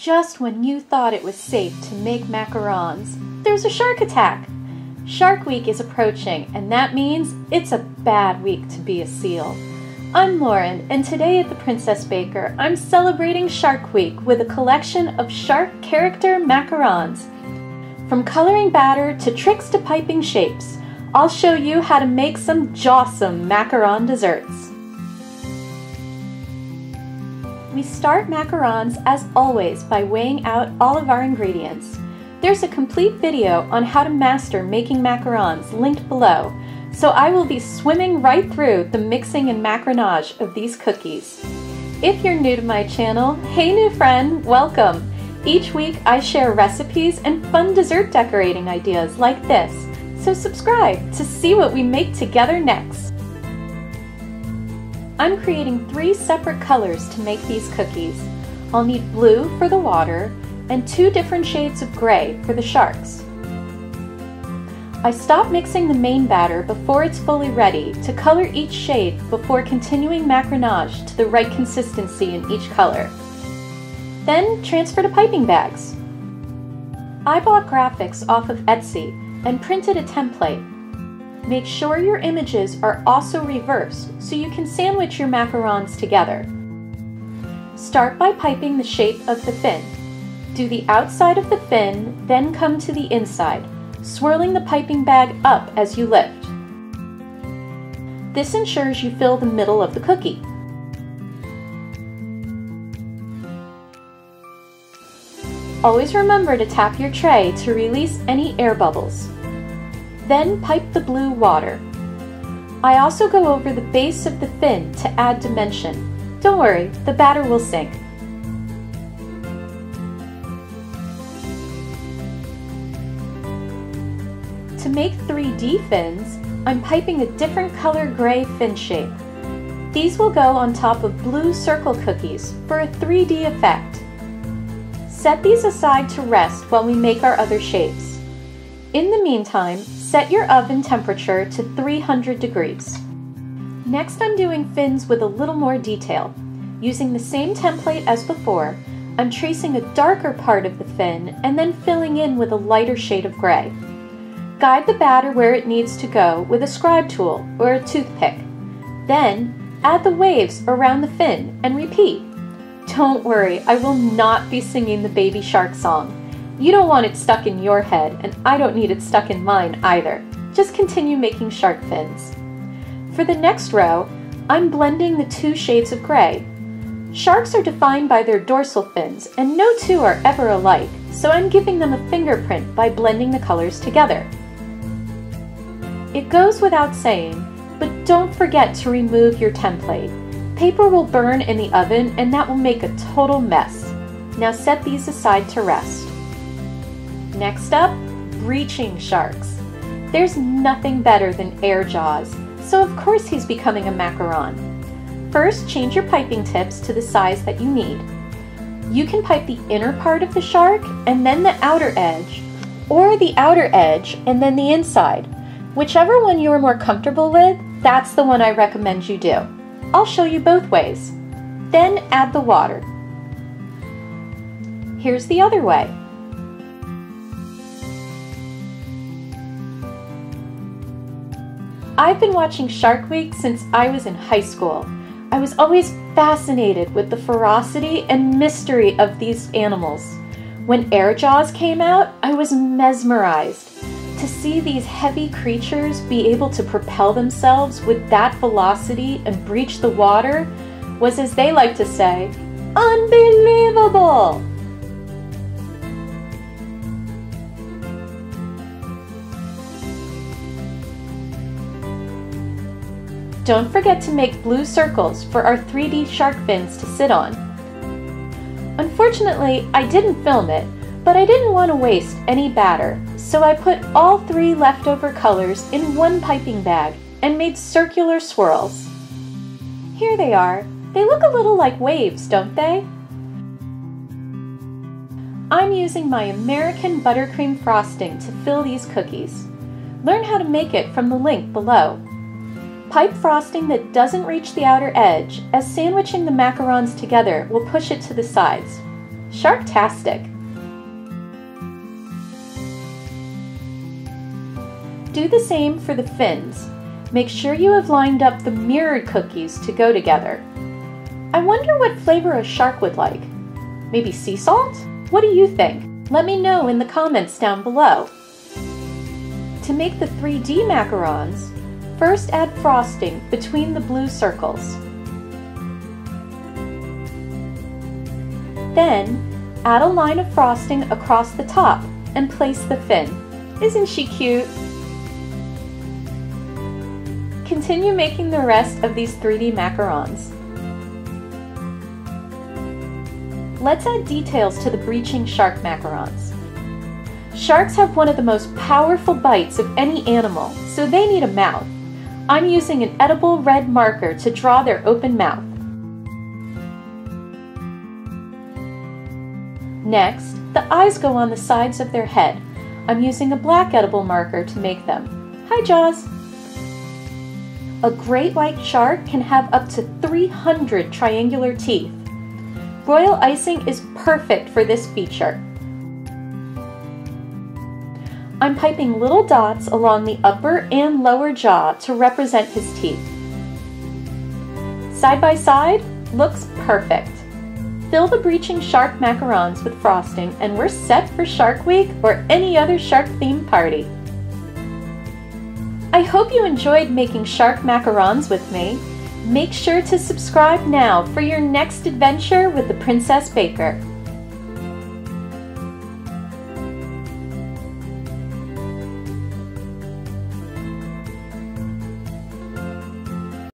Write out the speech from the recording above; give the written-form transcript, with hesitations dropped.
Just when you thought it was safe to make macarons, there's a shark attack. Shark Week is approaching, and that means it's a bad week to be a seal. I'm Lauren, and today at the Princess Baker, I'm celebrating Shark Week with a collection of shark character macarons. From coloring batter to tricks to piping shapes, I'll show you how to make some jawsome macaron desserts. We start macarons, as always, by weighing out all of our ingredients. There's a complete video on how to master making macarons linked below, so I will be swimming right through the mixing and macaronage of these cookies. If you're new to my channel, hey new friend, welcome! Each week I share recipes and fun dessert decorating ideas like this, so subscribe to see what we make together next. I'm creating 3 separate colors to make these cookies. I'll need blue for the water and 2 different shades of gray for the sharks. I stop mixing the main batter before it's fully ready to color each shade before continuing macaronage to the right consistency in each color. Then transfer to piping bags. I bought graphics off of Etsy and printed a template. Make sure your images are also reversed so you can sandwich your macarons together. Start by piping the shape of the fin. Do the outside of the fin, then come to the inside, swirling the piping bag up as you lift. This ensures you fill the middle of the cookie. Always remember to tap your tray to release any air bubbles. Then pipe the blue water. I also go over the base of the fin to add dimension. Don't worry, the batter will sink. To make 3D fins, I'm piping a different color gray fin shape. These will go on top of blue circle cookies for a 3D effect. Set these aside to rest while we make our other shapes. In the meantime, set your oven temperature to 300 degrees. Next, I'm doing fins with a little more detail. Using the same template as before, I'm tracing a darker part of the fin and then filling in with a lighter shade of gray. Guide the batter where it needs to go with a scribe tool or a toothpick. Then, add the waves around the fin and repeat. Don't worry, I will not be singing the baby shark song. You don't want it stuck in your head, and I don't need it stuck in mine either. Just continue making shark fins. For the next row, I'm blending the 2 shades of gray. Sharks are defined by their dorsal fins, and no two are ever alike, so I'm giving them a fingerprint by blending the colors together. It goes without saying, but don't forget to remove your template. Paper will burn in the oven and that will make a total mess. Now set these aside to rest. Next up, breaching sharks. There's nothing better than Air Jaws, so of course he's becoming a macaron. First, change your piping tips to the size that you need. You can pipe the inner part of the shark and then the outer edge, or the outer edge and then the inside. Whichever one you are more comfortable with, that's the one I recommend you do. I'll show you both ways. Then add the water. Here's the other way. I've been watching Shark Week since I was in high school. I was always fascinated with the ferocity and mystery of these animals. When Air Jaws came out, I was mesmerized. To see these heavy creatures be able to propel themselves with that velocity and breach the water was, as they like to say, unbelievable! Don't forget to make blue circles for our 3D shark fins to sit on. Unfortunately, I didn't film it, but I didn't want to waste any batter, so I put all 3 leftover colors in one piping bag and made circular swirls. Here they are. They look a little like waves, don't they? I'm using my American Buttercream frosting to fill these cookies. Learn how to make it from the link below. Pipe frosting that doesn't reach the outer edge, as sandwiching the macarons together will push it to the sides. Sharktastic. Do the same for the fins. Make sure you have lined up the mirrored cookies to go together. I wonder what flavor a shark would like. Maybe sea salt? What do you think? Let me know in the comments down below. To make the 3D macarons, first add frosting between the blue circles. Then, add a line of frosting across the top and place the fin. Isn't she cute? Continue making the rest of these 3D macarons. Let's add details to the breaching shark macarons. Sharks have one of the most powerful bites of any animal, so they need a mouth. I'm using an edible red marker to draw their open mouth. Next, the eyes go on the sides of their head. I'm using a black edible marker to make them. Hi, Jaws! A great white shark can have up to 300 triangular teeth. Royal icing is perfect for this feature. I'm piping little dots along the upper and lower jaw to represent his teeth. Side by side, looks perfect. Fill the breaching shark macarons with frosting and we're set for Shark Week or any other shark theme party. I hope you enjoyed making shark macarons with me. Make sure to subscribe now for your next adventure with the Princess Baker.